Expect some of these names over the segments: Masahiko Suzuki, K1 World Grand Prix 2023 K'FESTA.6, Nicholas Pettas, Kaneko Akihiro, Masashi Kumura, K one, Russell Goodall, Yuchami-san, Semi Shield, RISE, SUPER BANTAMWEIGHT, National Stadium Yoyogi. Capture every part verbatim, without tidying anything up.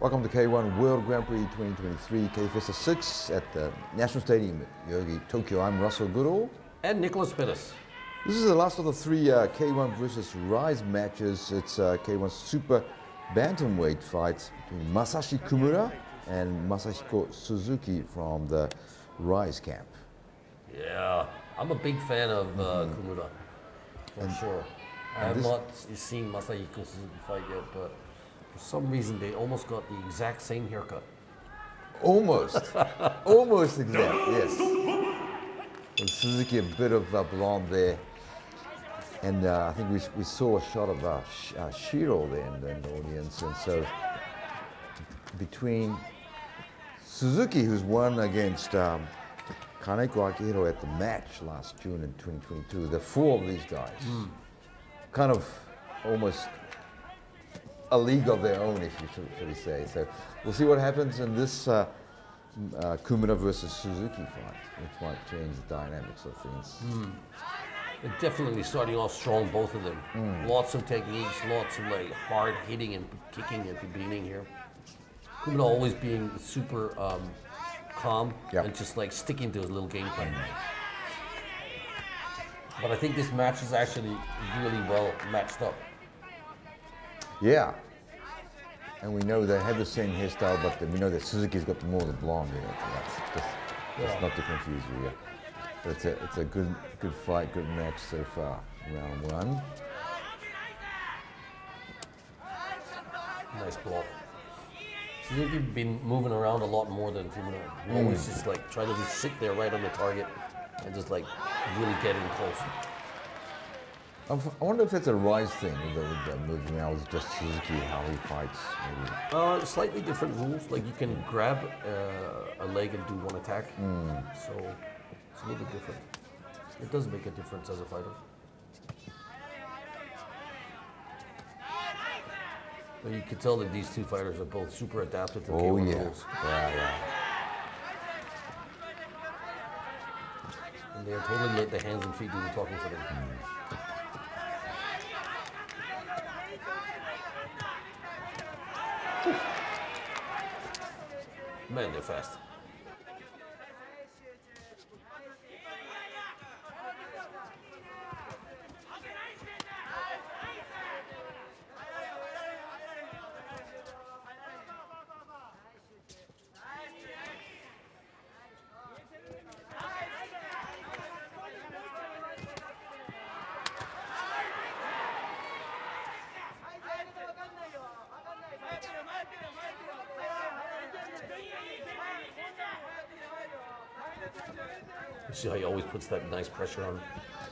Welcome to K one World Grand Prix twenty twenty-three K FESTA six at the National Stadium Yoyogi, Tokyo. I'm Russell Goodall. And Nicholas Pettas. This is the last of the three uh, K one versus RISE matches. It's uh, K one Super Bantamweight fights between Masashi Kumura and Masahiko Suzuki from the RISE camp. Yeah, I'm a big fan of uh, mm-hmm. Kumura, for and, sure. I have not seen Masahiko Suzuki fight yet, but for some reason they almost got the exact same haircut. Almost, almost exact, yes. And Suzuki a bit of uh, blonde there. And uh, I think we, we saw a shot of uh, Sh uh, Shiro there in the, in the audience. And so between Suzuki, who's won against um, Kaneko Akihiro at the match last June in twenty twenty-two, the four of these guys, mm. kind of almost a league of their own, if you should, should we say. So we'll see what happens in this uh, uh, Kumura versus Suzuki fight, which might change the dynamics of things. Mm. They're definitely starting off strong, both of them. Mm. Lots of techniques, lots of like hard hitting and kicking and beating here. Kumura always being super um, calm, yep, and just like sticking to his little game plan. Mm. But I think this match is actually really well matched up. Yeah. And we know they have the same hairstyle, but we know that Suzuki's got more of the blonde here. That's, just, that's yeah. not to confuse you. Yeah. But it's a, it's a good, good fight, good match so far. Round one. Nice block. Suzuki's been moving around a lot more than Kumura. Mm. Always just like trying to just sit there right on the target and just like really getting close. I wonder if it's a RISE thing with the, the moving now. It's just Suzuki how he fights. Maybe. Uh, slightly different rules. Like you can grab uh, a leg and do one attack. Mm. So. It's a little bit different. It does make a difference as a fighter. But you can tell that these two fighters are both super adapted to K one rules. Oh yeah, yeah, yeah. And they are totally let the hands and feet do the talking for them. Mm. Man, they're fast. You see how he always puts that nice pressure on.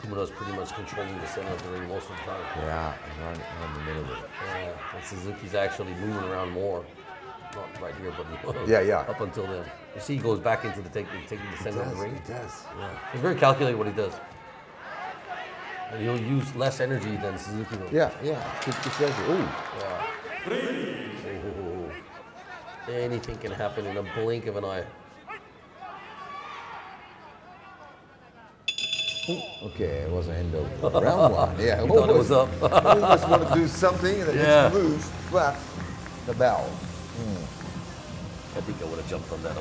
Kumura's pretty much controlling the center of the ring most of the time. Yeah, right in the middle of it. Yeah, and Suzuki's actually moving around more. Not right here, but yeah, yeah. Up until then. You see he goes back into the taking taking the center does, of the ring. He does, yeah. He's very calculated what he does. And he'll use less energy than Suzuki will. Yeah, yeah. Good, good strategy. Ooh. Yeah. Ooh. Anything can happen in a blink of an eye. Okay, it was an end of round one. Yeah, we thought it was up. We just want to do something and then yeah. move, but the bell. Mm. I think I would have jumped on that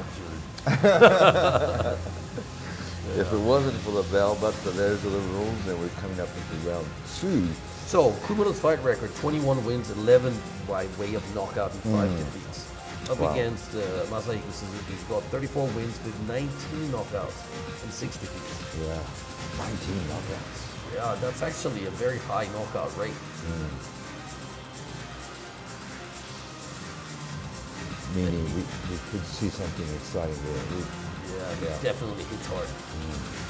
opportunity. yeah. If it wasn't for the bell, but the, those are the rules, and we're coming up into round two. So, Kumura's fight record, twenty-one wins, eleven by way of knockout and five mm. defeats. Up wow. against uh, Masahiko Suzuki, he's got thirty-four wins with nineteen knockouts and six defeats. Yeah. nineteen knockouts. Yeah, that's actually a very high knockout rate. Mm. Meaning we, we could see something exciting there. We, yeah, he yeah. definitely hits hard. Mm.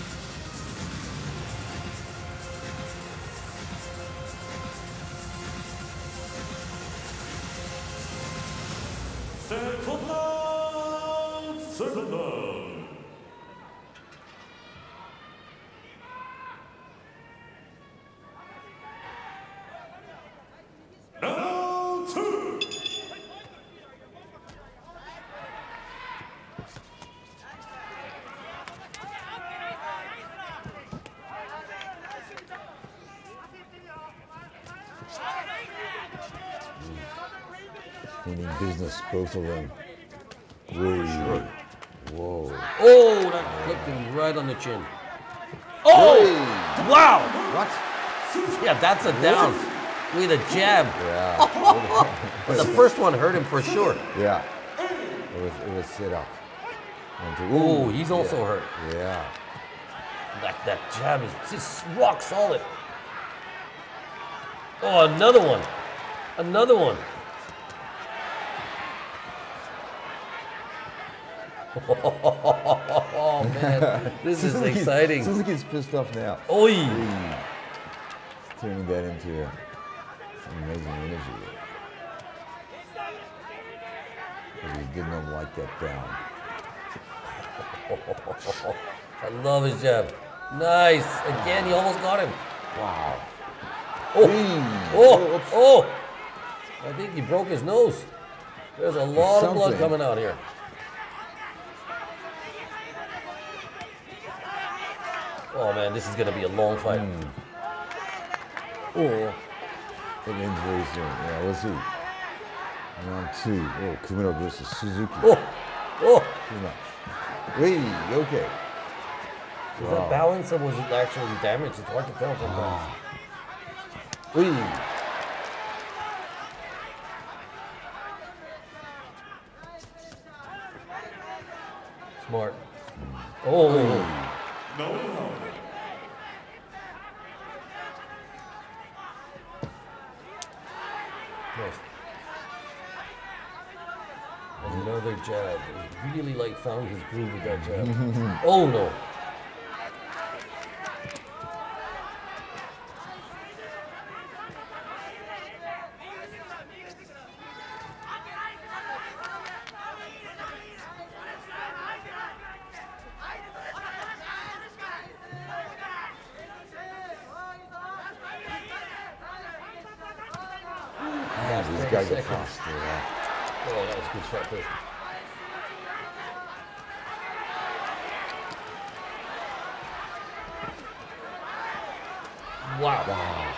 meaning business, both of them. Whoa. Whoa. Oh, that clipped him right on the chin. Oh! Whoa. Wow! What? Yeah, that's a down. With a jab. Yeah. The first one hurt him for sure. Yeah. It was, it was sit up. Oh, he's also yeah. hurt. Yeah. That, that jab is just rock solid. Oh, another one. Another one. Oh, man. This is exciting. Suzuki's pissed off now. Oi! Mm. Turning that into some amazing energy. He did not like that down. I love his jab. Nice. Again, he almost got him. Wow. Oh, mm. oh, oh, oh. I think he broke his nose. There's a lot Something. of blood coming out here. Oh, man, this is going to be a long fight. Mm. Oh, it ends very soon. Yeah, we'll see. Round two. Oh, Kumura versus Suzuki. Oh, oh. Kumura. Wait, okay. Was wow. that balance or was it actually damaged? It's hard to tell sometimes. Ah. Wait. Smart. Mm. Oh. No. no. Nice. Another jab. He really like found his groove with that jab. Oh no. Wow. Wow.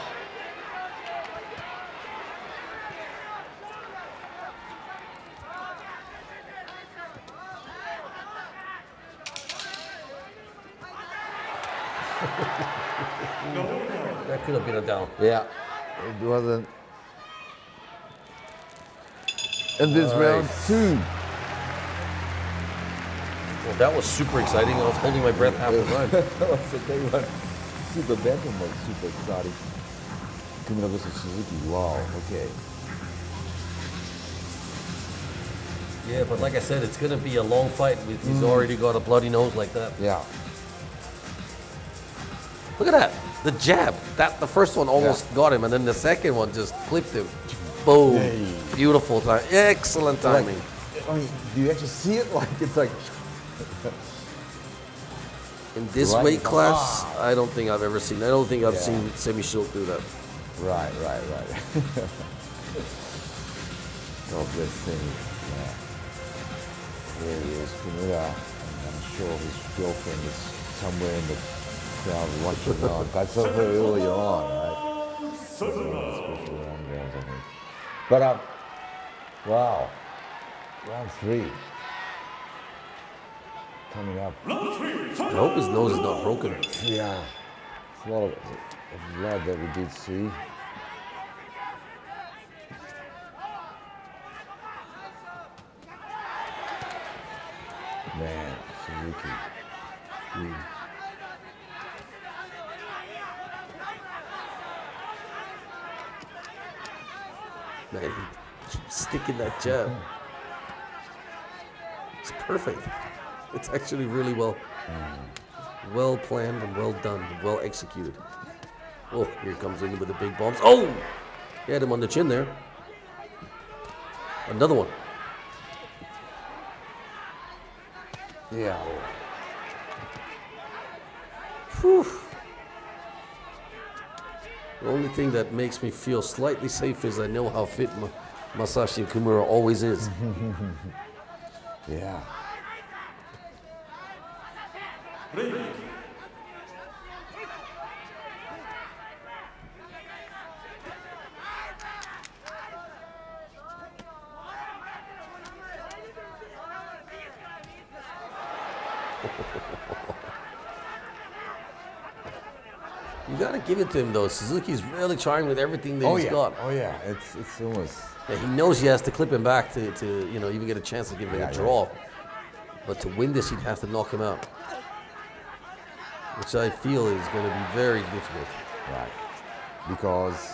That could have been a down. Yeah. It wasn't. And this right. round two. Well, that was super exciting. I was holding my breath half the time. That was the day one. Super bantamweight, super exotic. Kumura versus Suzuki. Wow. Okay. Yeah, but like I said, it's gonna be a long fight. With he's mm. already got a bloody nose like that. Yeah. Look at that. The jab. That the first one almost yeah. got him, and then the second one just clipped him. Boom. Hey. Beautiful time. Excellent timing. Like, I mean, do you actually see it? Like it's like. In this right. weight class, ah. I don't think I've ever seen. I don't think I've yeah. seen Semi Shield do that. Right, right, right. God bless Semi. Yeah. There he is, Kumura. I'm sure his girlfriend is somewhere in the crowd watching on. I saw her early on, right? So, especially round rounds, I think. But um, wow, round three. Coming up. I hope his nose is not broken. Yeah. It's a lot of blood that we did see. Man, Suzuki. Mm. Man, keep sticking that jab. It's perfect. It's actually really well, mm. well planned and well done, and well executed. Oh, here comes in with the big bombs. Oh, he had him on the chin there. Another one. Yeah. Whew. The only thing that makes me feel slightly safe is I know how fit Ma Masashi Kumura always is. Yeah. You gotta give it to him though. Suzuki's really charming with everything that oh, he's yeah. got. Oh yeah, it's it's almost. Yeah, he knows he has to clip him back to, to you know even get a chance to give him yeah, a draw. Yeah. But to win this, he'd have to knock him out, which I feel is going to be very difficult. Right, because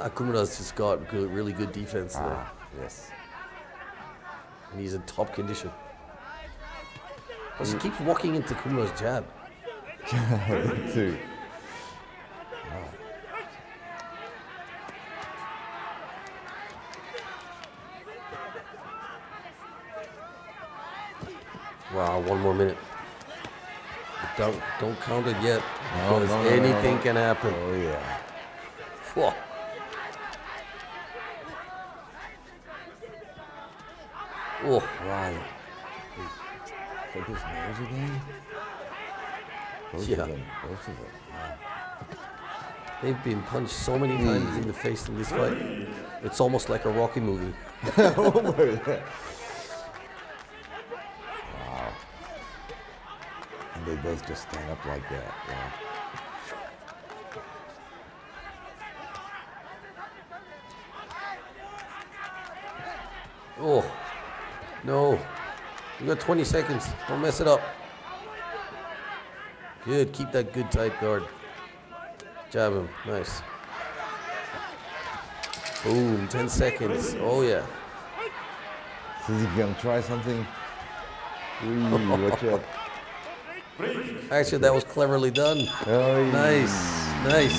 Akumura's just got good, really good defense there. Ah, yes. And he's in top condition. Plus, he keeps walking into Kumura's jab. Too. Wow, one more minute. Don't don't count it yet. No, because no, no, anything no, no, no. can happen. Oh yeah. Whoa. Oh. Right. Is his nose again? Both yeah. Of them. Both of them. Wow. They've been punched so many times mm. in the face in this fight. It's almost like a Rocky movie. They both just stand up like that. Yeah. Oh, no. You got twenty seconds. Don't mess it up. Good. Keep that good tight guard. Jab him. Nice. Boom. ten seconds. Oh, yeah. Suzuki gonna try something. Ooh, watch out. Actually, that was cleverly done. Oh, nice, yeah. nice.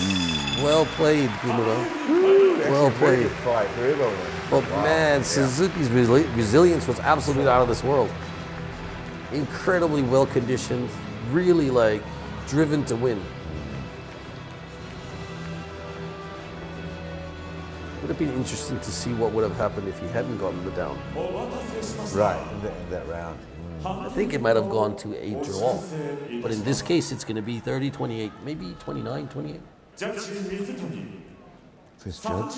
Well played, Kumura. Well played. Fight. But wow. man, yeah. Suzuki's resili resilience was absolutely out of this world. Incredibly well conditioned, really like driven to win. Would have been interesting to see what would have happened if he hadn't gotten the down. Right, that, that round. I think it might have gone to a draw, but in this case it's going to be thirty twenty-eight, maybe twenty-nine twenty-eight. First judge,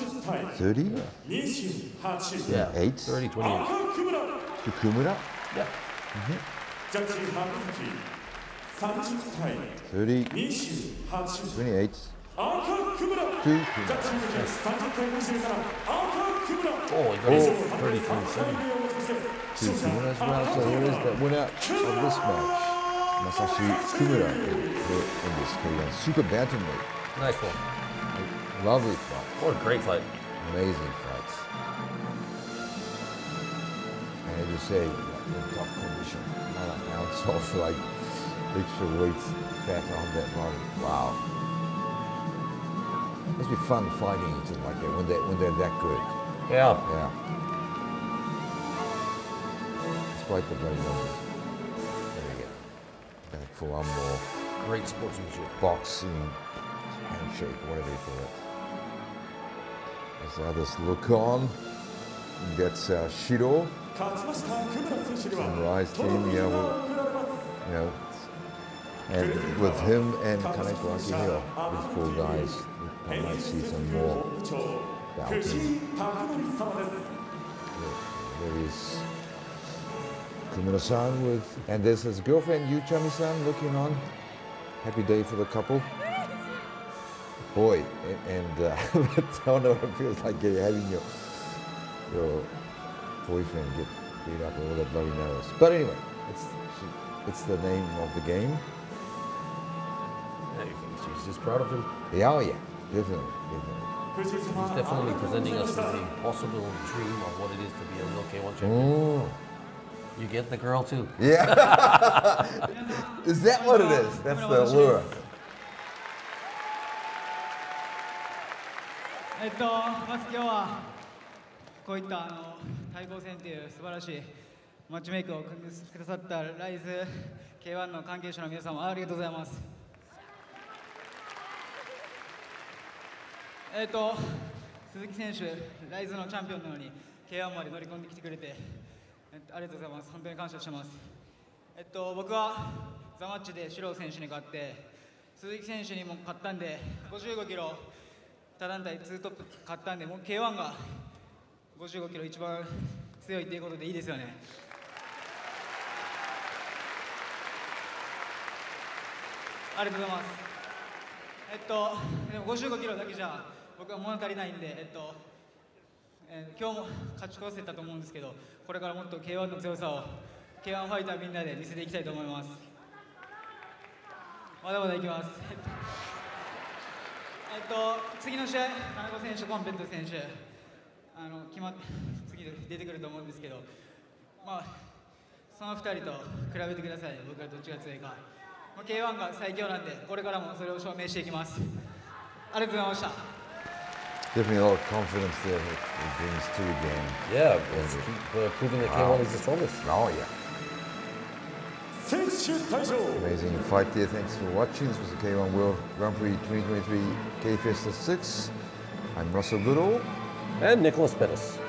thirty? Yeah, yeah. eight? thirty twenty-eight. To Kumura? Yeah. Mm-hmm. thirty twenty-eight. Oh, he got his thirty twenty-seven. To Kumura as well, so here is the winner of this match, Masashi Kumura, in, in this K one Super Bantamweight. Nice one. A lovely fight. What a great fight. Amazing fights. And as you say, in tough condition, not an ounce of like extra weight fat on that body. Wow. It must be fun fighting something like that when they when they're that good. Yeah. Yeah. Quite the bloody numbers. There we go. And for one more. Great sportsmanship. Boxing, handshake, whatever you call it. As others look on, that's uh, Shiro. Sunrise team, yeah, well, you know. And with him and Kaneko Akihiro, these four guys, I might see some more bouncing. There is Kumura-san with, and there's his girlfriend Yuchami-san looking on. Happy day for the couple. Boy, and, and uh, I don't know what it feels like having your your boyfriend get beat up all that bloody nose. But anyway, it's it's the name of the game. Yeah, she's just proud of him. Yeah, oh yeah, definitely, definitely. He's definitely presenting us with the possible dream of what it is to be a real K one champion. Oh. You get the girl too. Yeah. Is that what it is? That's the allure.ありがとうございます。本当に感謝してます。えっと僕はザマッチでシロー選手に勝って、鈴木選手にも勝ったんで、ごじゅうごキロ他団体ツートップ勝ったんで、もう ケーワン がごじゅうごキロ一番強いっていうことでいいですよね。ありがとうございます。えっと、でもごじゅうごキロだけじゃ僕は物足りないんで、えっと、えー、今日も勝ち越せたと思うんですけど、これからもっと ケーワン の強さを ケーワン ファイターみんなで見せていきたいと思います。まだまだいきます。えっと、えっと、次の試合、金子選手、コンペット選手、あの決まっ次出てくると思うんですけど、まあ、そのふたりと比べてください。僕はどっちが強いか。ケーワン が最強なんで、これからもそれを証明していきます。ありがとうございました。Definitely a lot of confidence there that he brings to the game. Yeah, it's keep proving that K one is the strongest. Oh yeah. Amazing fight there. Thanks for watching. This was the K one World Grand Prix twenty twenty-three K'FESTA six. I'm Russell Goodall and Nicholas Pettas.